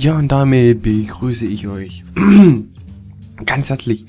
Ja, und damit begrüße ich euch ganz herzlich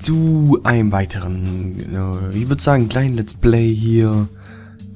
zu einem weiteren, ich würde sagen, kleinen Let's Play hier.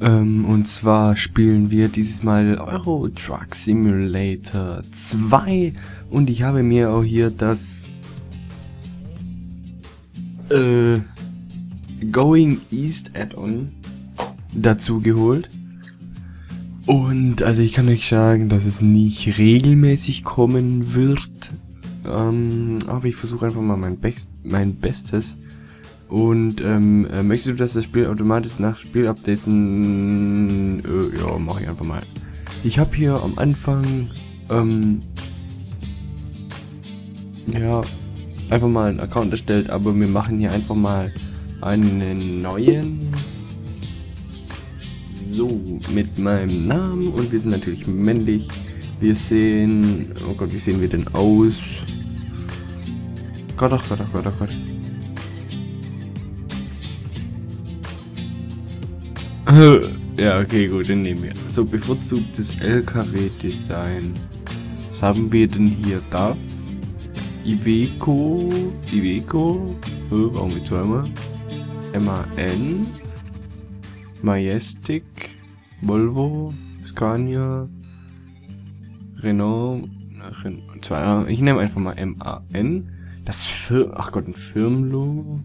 Und zwar spielen wir dieses Mal Euro Truck Simulator 2. Und ich habe mir auch hier das Going East Add-on dazu geholt. Und also ich kann euch sagen, dass es nicht regelmäßig kommen wird, aber ich versuche einfach mal mein Bestes. Und möchtest du, dass das Spiel automatisch nach Spielupdates? Ja, mache ich einfach mal. Ich habe hier am Anfang ja einfach mal einen Account erstellt, aber wir machen hier einfach mal einen neuen. So, mit meinem Namen, und wir sind natürlich männlich. Wir sehen, oh Gott, wie sehen wir denn aus? Gott, ach Gott, ach Gott, ach Gott. Ja, okay, gut, den nehmen wir. So, bevorzugtes LKW-Design. Was haben wir denn hier? DAF, Iveco, warum jetzt zweimal? MAN, Majestic, Volvo, Scania, Renault, ich nehme einfach mal MAN, das ach Gott, ein Firmenlogo,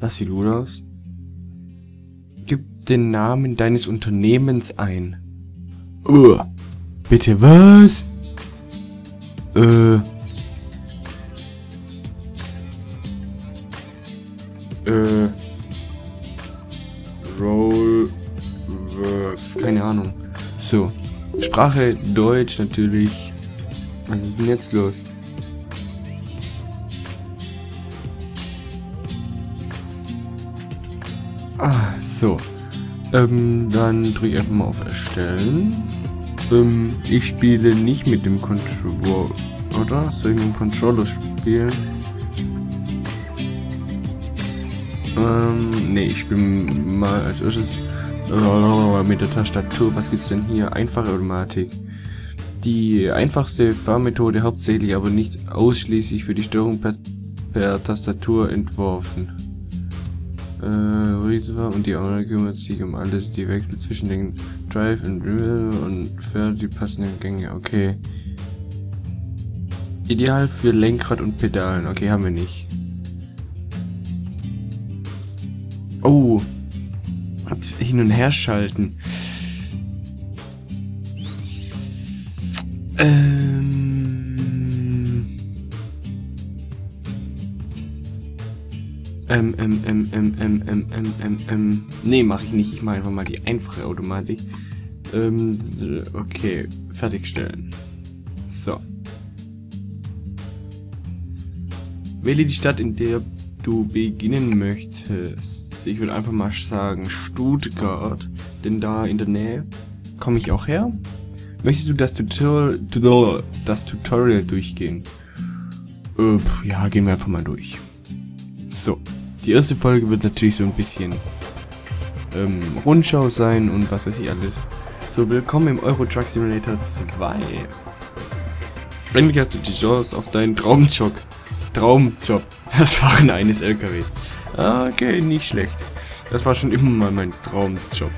das sieht gut aus. Gib den Namen deines Unternehmens ein. Bitte was? Rollworks, keine Ahnung. So, Sprache Deutsch natürlich. Was ist denn jetzt los? Ah, so. Dann drücke ich einfach mal auf Erstellen. Ich spiele nicht mit dem Controller, oder? Soll ich mit dem Controller spielen? Ne, ich spiele mal als erstes mit der Tastatur. Was gibt's denn hier? Einfache Automatik. Die einfachste Fahrmethode, hauptsächlich aber nicht ausschließlich für die Steuerung per Tastatur entworfen. Und die Owner kümmert sich um alles, die Wechsel zwischen den Drive und Real und fährt die passenden Gänge. Okay. Ideal für Lenkrad und Pedalen. Okay, haben wir nicht. Oh, hin und her schalten. Nee, mache ich nicht. Ich mache einfach mal die einfache Automatik. Okay, fertigstellen. So. Wähle die Stadt, in der du beginnen möchtest. Ich würde einfach mal sagen Stuttgart, denn da in der Nähe komme ich auch her. Möchtest du das Tutorial durchgehen? Ja, gehen wir einfach mal durch. So, die erste Folge wird natürlich so ein bisschen Rundschau sein und was weiß ich alles. So, willkommen im Euro Truck Simulator 2. Endlich hast du die Chance auf deinen Traumjob, das Fahren eines LKWs. Okay, nicht schlecht. Das war schon immer mal mein Traumjob.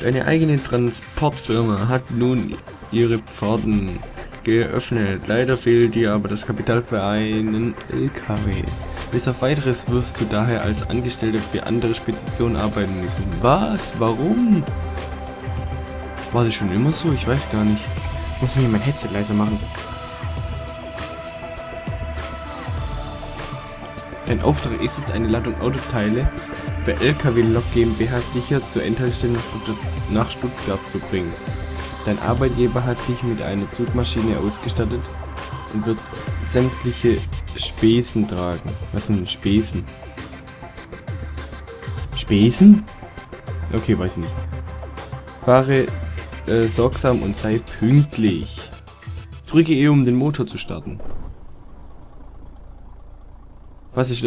Deine eigene Transportfirma hat nun ihre Pforten geöffnet. Leider fehlt dir aber das Kapital für einen LKW. Bis auf weiteres wirst du daher als Angestellter für andere Speditionen arbeiten müssen. Was? Warum? War das schon immer so? Ich weiß gar nicht. Ich muss mir mein Headset leiser machen. Dein Auftrag ist es, eine Ladung Autoteile bei LKW-Lok GmbH sicher zur Endhaltestelle nach Stuttgart zu bringen. Dein Arbeitgeber hat dich mit einer Zugmaschine ausgestattet und wird sämtliche Spesen tragen. Was sind Spesen? Spesen? Okay, weiß ich nicht. Fahre sorgsam und sei pünktlich. Drücke E, um den Motor zu starten. Was ist,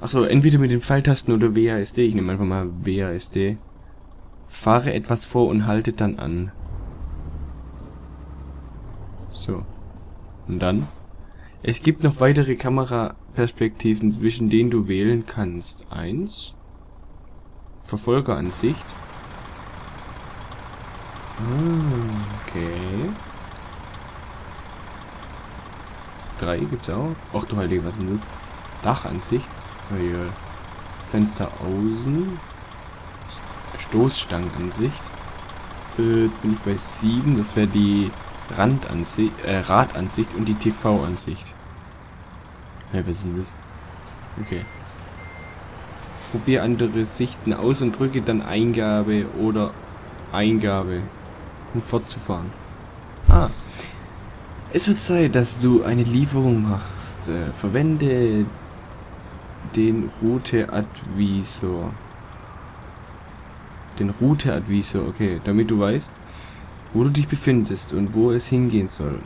achso, entweder mit den Pfeiltasten oder WASD. Ich nehme einfach mal WASD. Fahre etwas vor und halte dann an. So. Und dann? Es gibt noch weitere Kameraperspektiven, zwischen denen du wählen kannst. 1. Verfolgeransicht. Okay. 3 gibt's auch. Ach du Heilige, was ist denn das? Dachansicht. Fenster außen. Stoßstangenansicht. Jetzt bin ich bei 7. Das wäre die Randansicht, Radansicht und die TV-Ansicht. Ja, was ist denn das? Okay. Probier andere Sichten aus und drücke dann Eingabe oder Eingabe, um fortzufahren. Ah. Es wird Zeit, dass du eine Lieferung machst. Verwende den Route-Advisor. Den Route-Advisor, okay, damit du weißt, wo du dich befindest und wo es hingehen soll.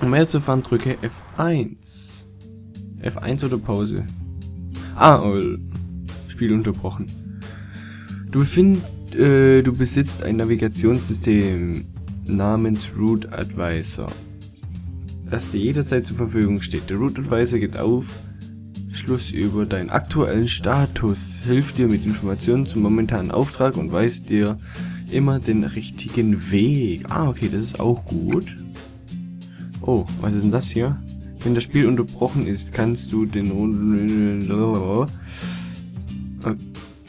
Um mehr zu fahren, drücke F1. F1 oder Pause. Ah, oh, Spiel unterbrochen. Du besitzt ein Navigationssystem namens Route-Advisor, das dir jederzeit zur Verfügung steht. Der Route-Advisor gibt Aufschluss über deinen aktuellen Status, hilft dir mit Informationen zum momentanen Auftrag und weist dir immer den richtigen Weg. Ah, okay, das ist auch gut. Oh, was ist denn das hier? Wenn das Spiel unterbrochen ist, kannst du den...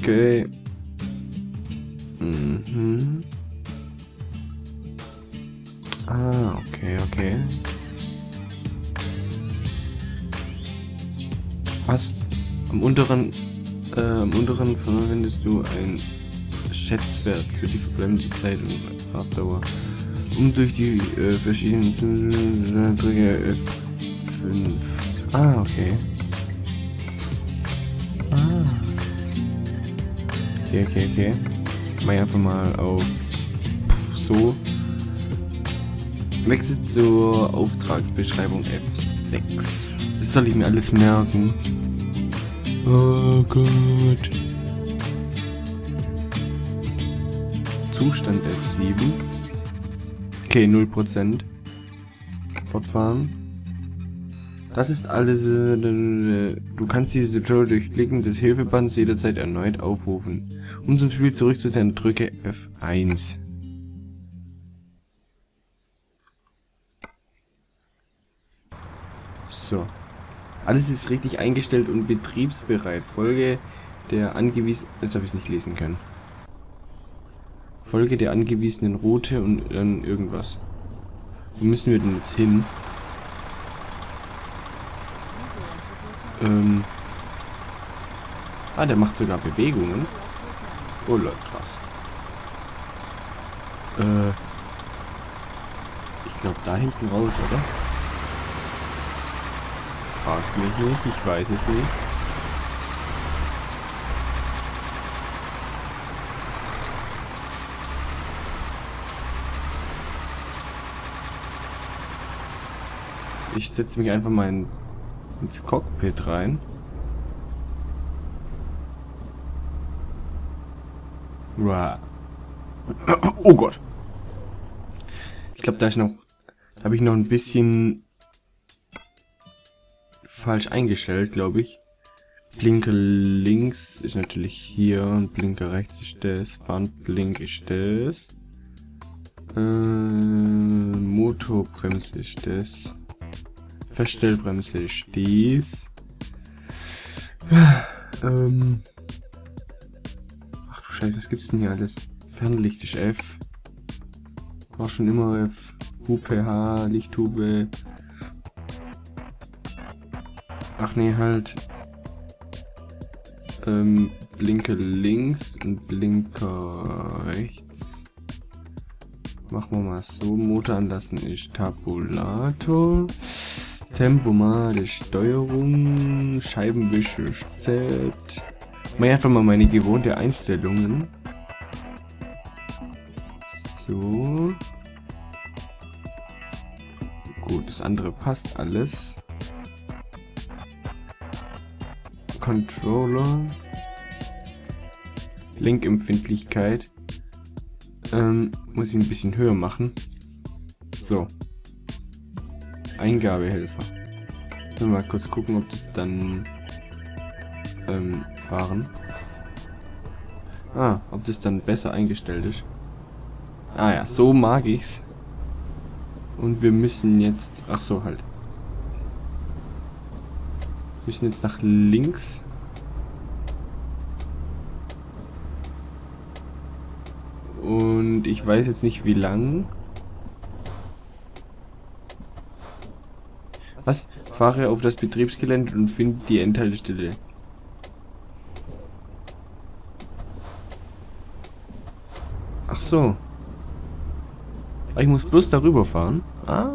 Okay. Mhm. Ah, okay, okay. Was? Am unteren verwendest du einen Schätzwert für die verbleibende Zeit und Fahrtdauer. Um durch die verschiedenen Drücke F5. Ah, okay. Ah. Okay, okay, okay. Mach einfach mal auf so. Wechsel zur Auftragsbeschreibung F6. Das soll ich mir alles merken. Oh Gott. Zustand F7. Okay, 0%. Fortfahren. Das ist alles. Du kannst dieses Tutorial durch Klicken des Hilfebands jederzeit erneut aufrufen. Um zum Spiel zurückzukehren, drücke F1. So. Alles ist richtig eingestellt und betriebsbereit. Jetzt habe ich es nicht lesen können. Folge der angewiesenen Route und dann irgendwas. Wo müssen wir denn jetzt hin? Ah, der macht sogar Bewegungen. Oh Leute, krass. Ich glaube da hinten raus, oder? Fragt mich nicht, ich weiß es nicht. Ich setze mich einfach mal ins Cockpit rein. Oh Gott. Ich glaube, da habe ich noch ein bisschen falsch eingestellt, glaube ich. Blinker links ist natürlich hier und Blinker rechts ist das. Warnblink ist das. Motorbremse ist das. Verstellbremse ist dies. Ach du Scheiße, was gibt's denn hier alles? Fernlicht ist F. War schon immer F. UPH, Lichthube. Ach nee, halt. Blinker links und Blinker rechts. Machen wir mal so. Motor anlassen ist Tabulator. Tempomat ist Steuerung. Scheibenwische ist Z. Mach einfach mal meine gewohnte Einstellungen. So. Gut, das andere passt alles. Controller, Lenkempfindlichkeit, muss ich ein bisschen höher machen. So, Eingabehelfer. Mal kurz gucken, ob das dann fahren. Ah, ob das dann besser eingestellt ist. Ah ja, so mag ich's. Und wir müssen jetzt... Ach so, halt. Wir müssen jetzt nach links. Und ich weiß jetzt nicht, wie lang. Was? Fahre auf das Betriebsgelände und finde die Endhaltestelle. Ach so. Ich muss bloß darüber fahren. Ah.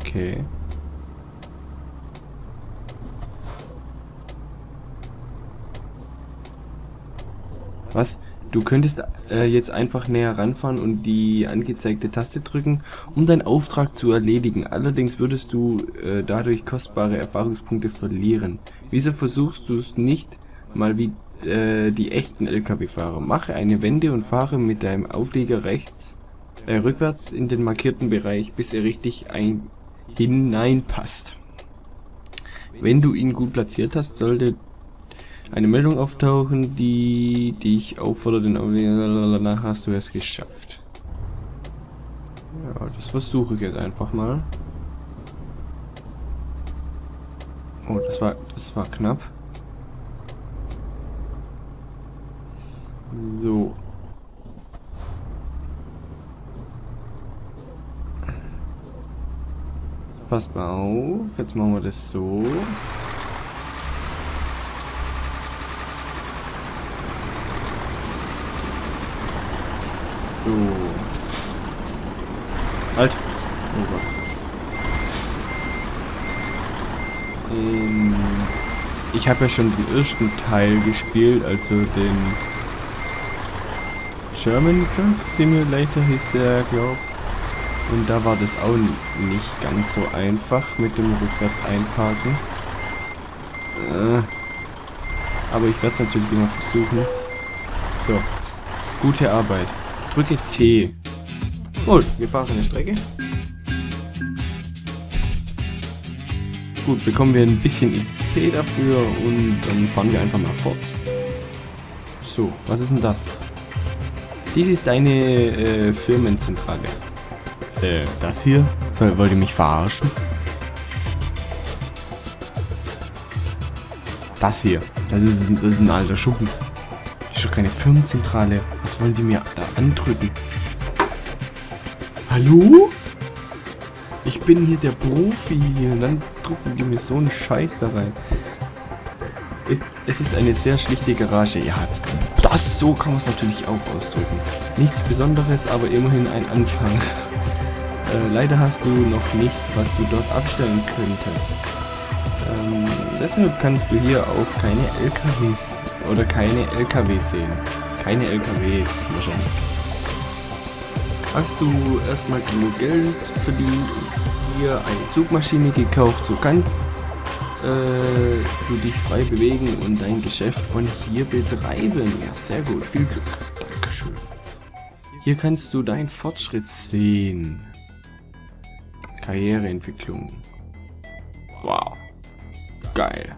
Okay. Was? Du könntest jetzt einfach näher ranfahren und die angezeigte Taste drücken, um deinen Auftrag zu erledigen. Allerdings würdest du dadurch kostbare Erfahrungspunkte verlieren. Wieso versuchst du es nicht mal wie die echten LKW-Fahrer? Mache eine Wende und fahre mit deinem Auflieger rechts rückwärts in den markierten Bereich, bis er richtig hineinpasst. Wenn du ihn gut platziert hast, sollte eine Meldung auftauchen, die dich auffordert, den Auflieger... Danach hast du es geschafft. Ja, das versuche ich jetzt einfach mal. Oh, das war knapp. So. Passt mal auf, jetzt machen wir das so. So. Halt! Oh Gott. Ich habe ja schon den ersten Teil gespielt, also den German Truck Simulator hieß der, glaube ich. Und da war das auch nicht ganz so einfach mit dem rückwärts einparken. Aber ich werde es natürlich immer versuchen. So. Gute Arbeit. Drücke T. Gut, wir fahren eine Strecke. Gut, bekommen wir ein bisschen XP dafür und dann fahren wir einfach mal fort. So, was ist denn das? Dies ist eine Firmenzentrale. Das hier? Wollt ihr mich verarschen? Das hier. Das ist ein alter Schuppen. Das ist doch keine Firmenzentrale. Was wollen die mir da andrücken? Hallo? Ich bin hier der Profi hier. Und dann drücken die mir so einen Scheiß da rein. Es ist eine sehr schlichte Garage. Ja, das so kann man es natürlich auch ausdrücken. Nichts Besonderes, aber immerhin ein Anfang. Leider hast du noch nichts, was du dort abstellen könntest. Deshalb kannst du hier auch keine LKWs oder keine LKWs sehen. Keine LKWs wahrscheinlich. Hast du erstmal genug Geld verdient und dir eine Zugmaschine gekauft, so kannst du dich frei bewegen und dein Geschäft von hier betreiben. Ja, sehr gut. Viel Glück. Dankeschön. Hier kannst du deinen Fortschritt sehen. Karriereentwicklung. Wow. Geil.